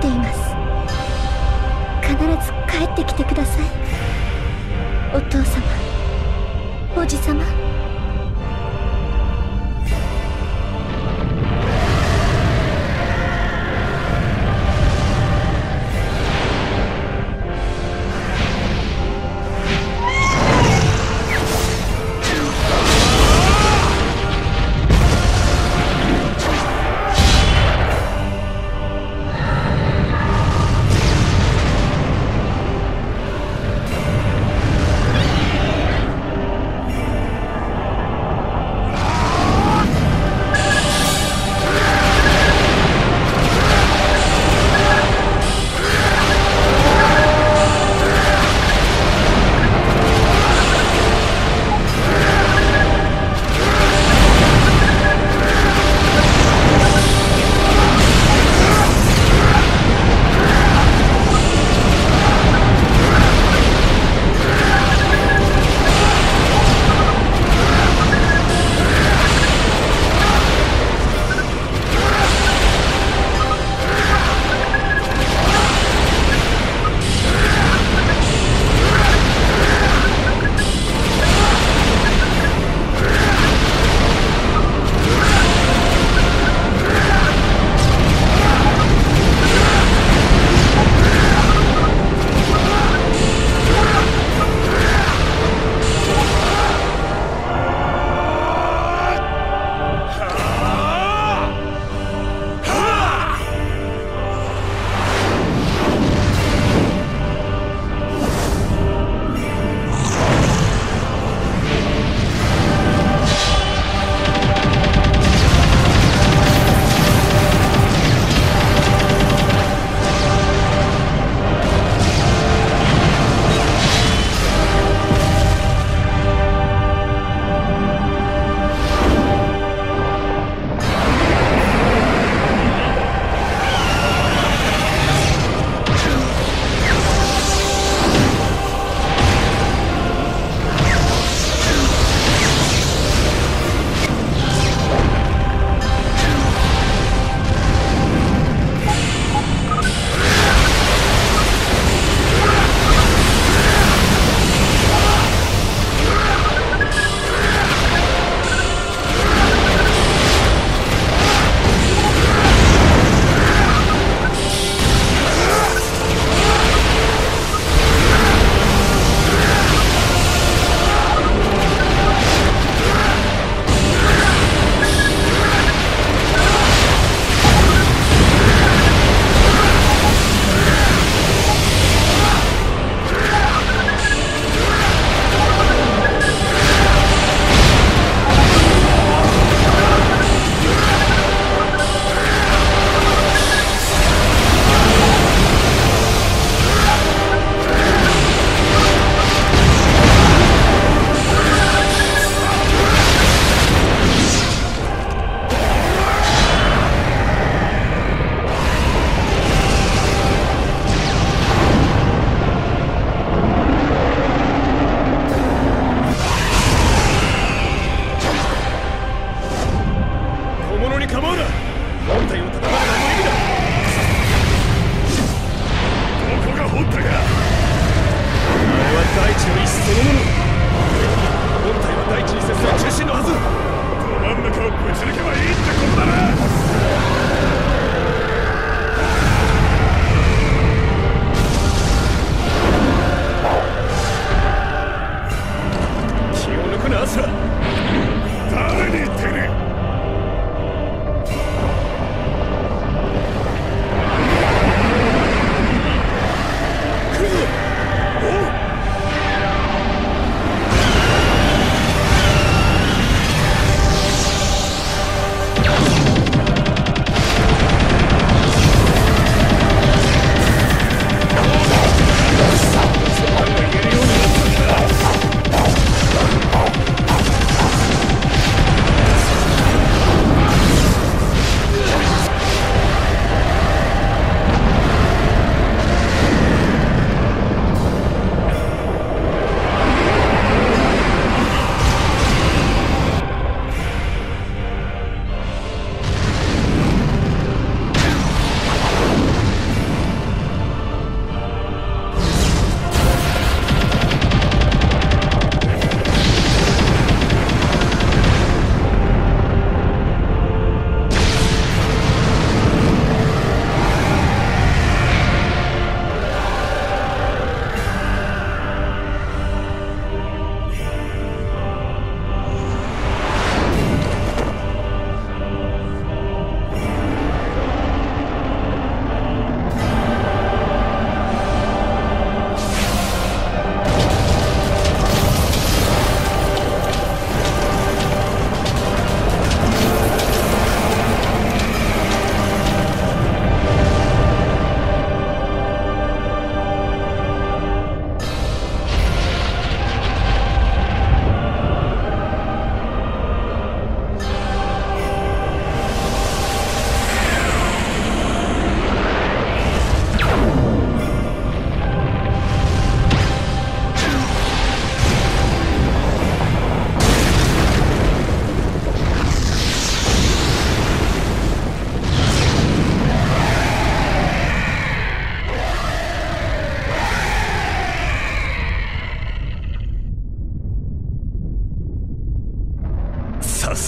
っています。必ず帰ってきてください、お父様、おじ様。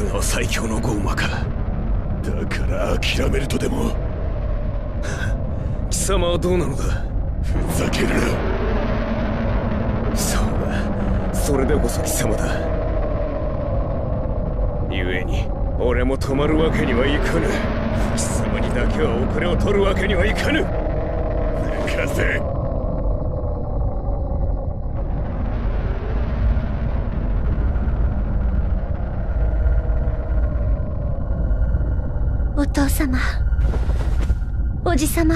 素顔最強のゴーマか。だから諦めるとでも。貴様はどうなのだ。ふざけるな。そうだ、それでこそ貴様だ。故に俺も止まるわけにはいかぬ。貴様にだけは遅れを取るわけにはいかぬ。抜かせ。お父様、おじ様、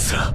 さ。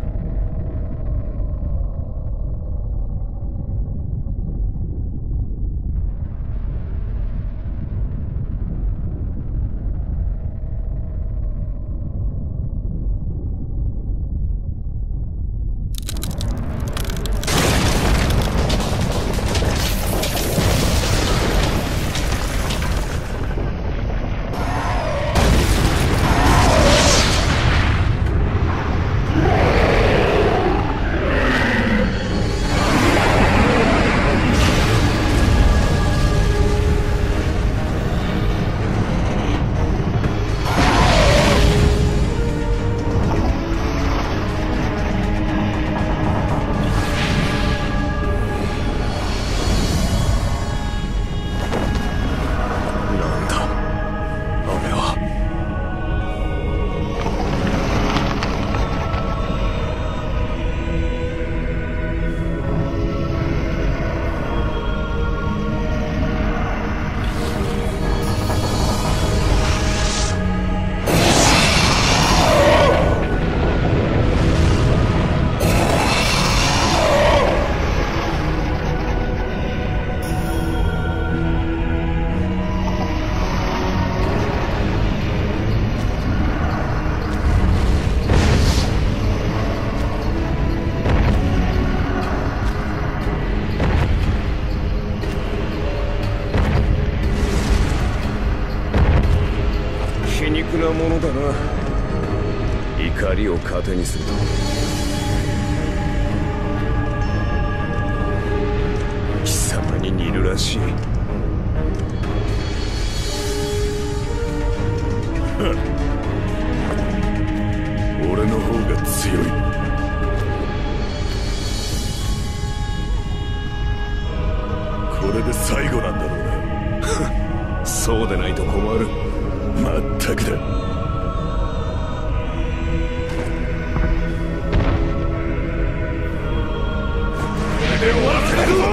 怒りを糧にすると貴様に似るらしい。俺の方が強い。これで最後なんだろうな。そうでないと困る。まったくだ。終わらせるぞ。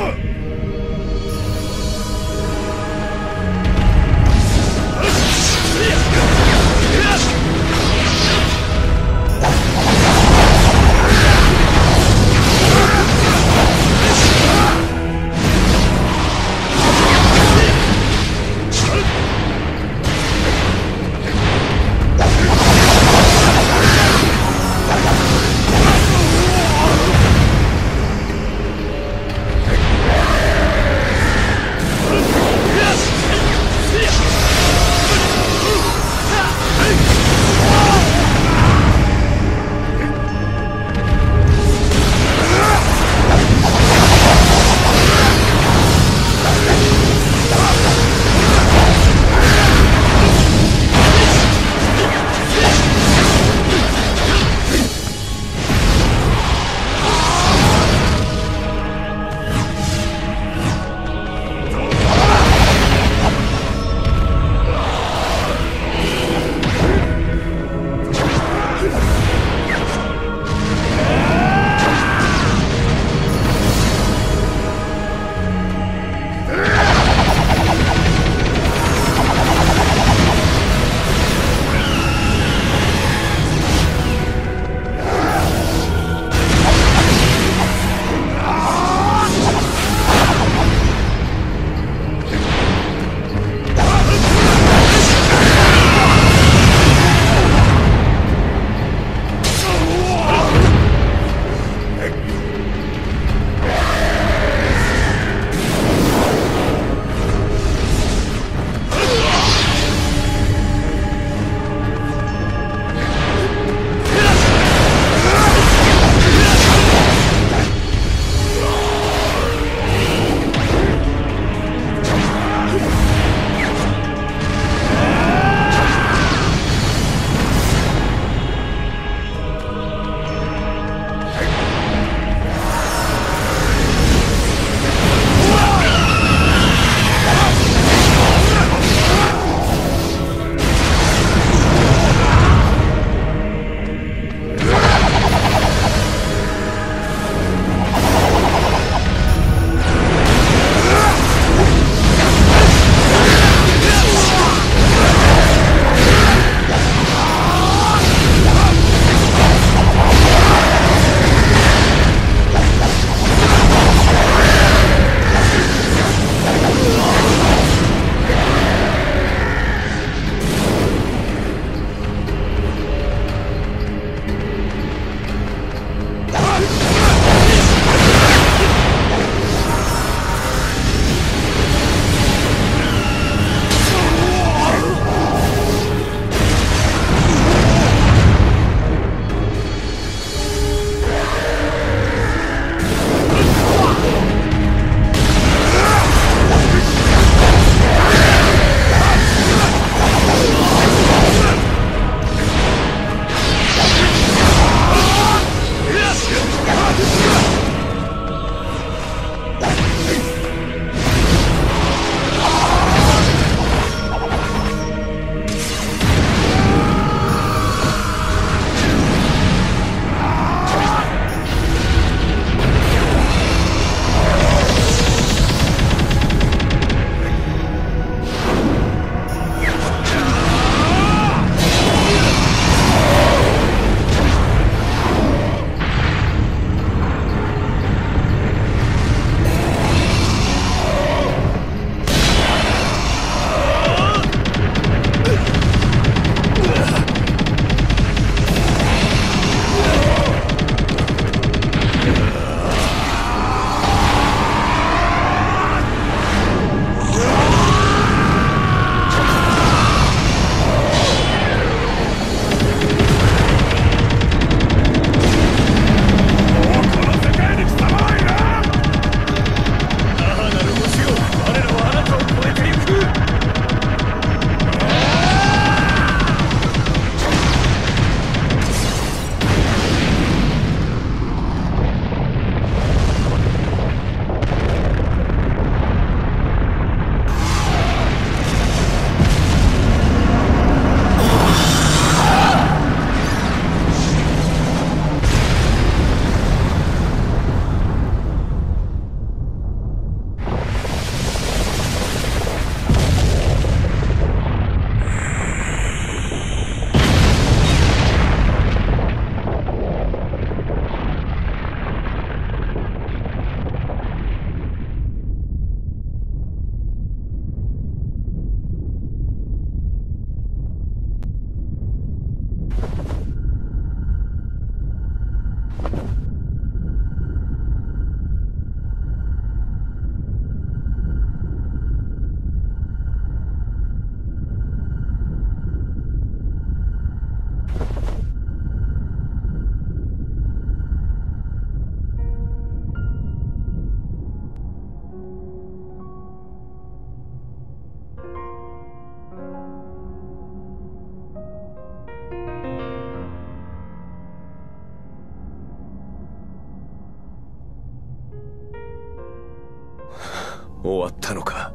終わったのか。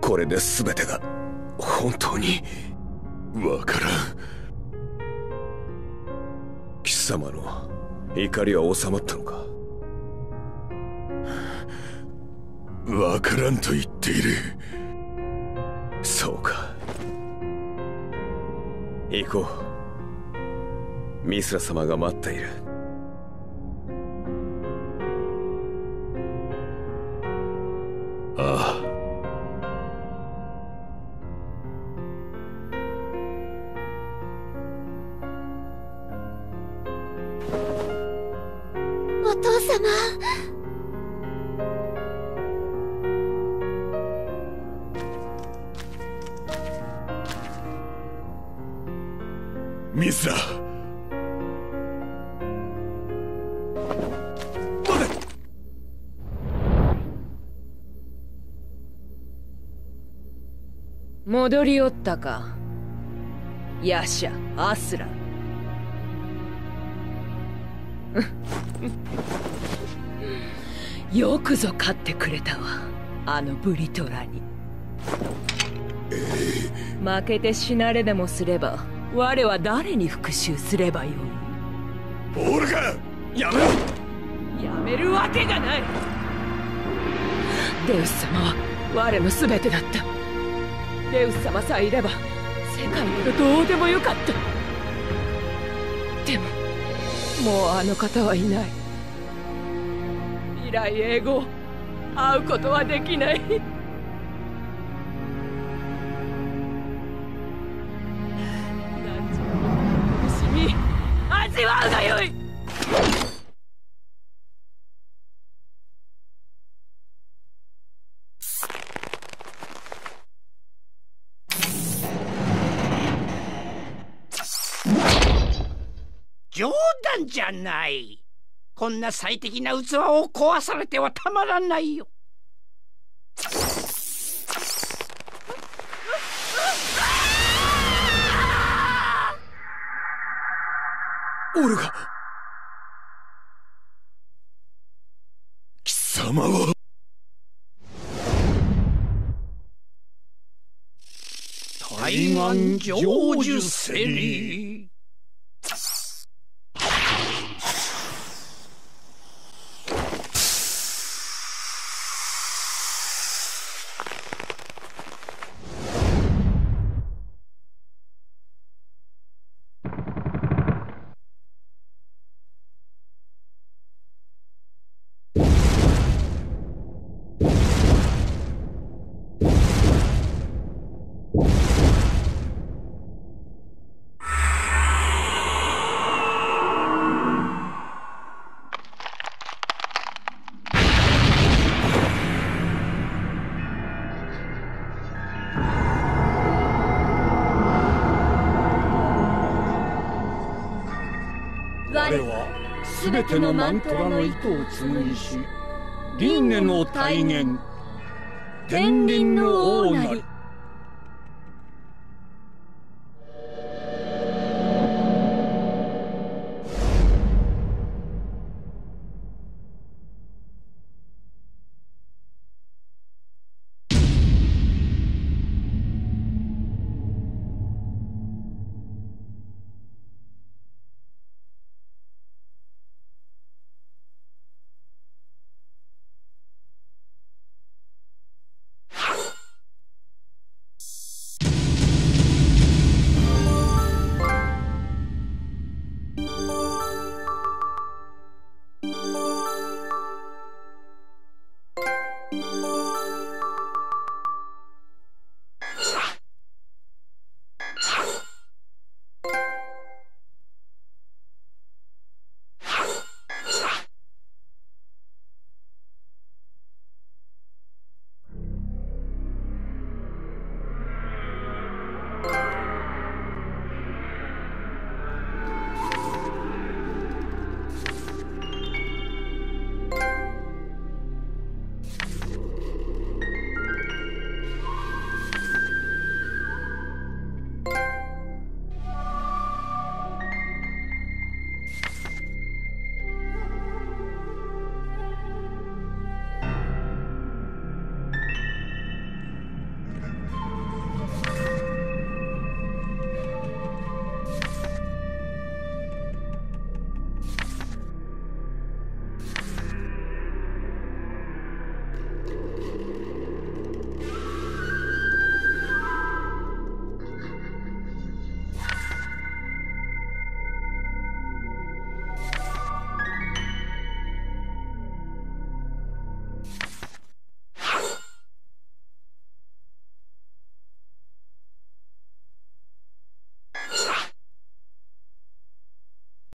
これで全てが本当にわからん。貴様の怒りは収まったのか。わからんと言っている。そうか、行こう。ミスラ様が待っている。ああ。お父様。ミスラ。戻りおったか、ヤシャ、アスラ。よくぞ勝ってくれたわ、あのブリトラに。負けて死なれでもすれば、我は誰に復讐すればよい。ボールがやめろ。やめるわけがない。デウス様は我の全てだった。レウス様さえいれば世界などどうでもよかった。でももうあの方はいない。未来永劫会うことはできない。何時も苦しみ味わうがよい。冗談じゃない。こんな最適な器を壊されてはたまらないよ。オルガ。様を。対岸成就せり。全てのマントラの糸を紡ぎし輪廻の体現天輪の王なり。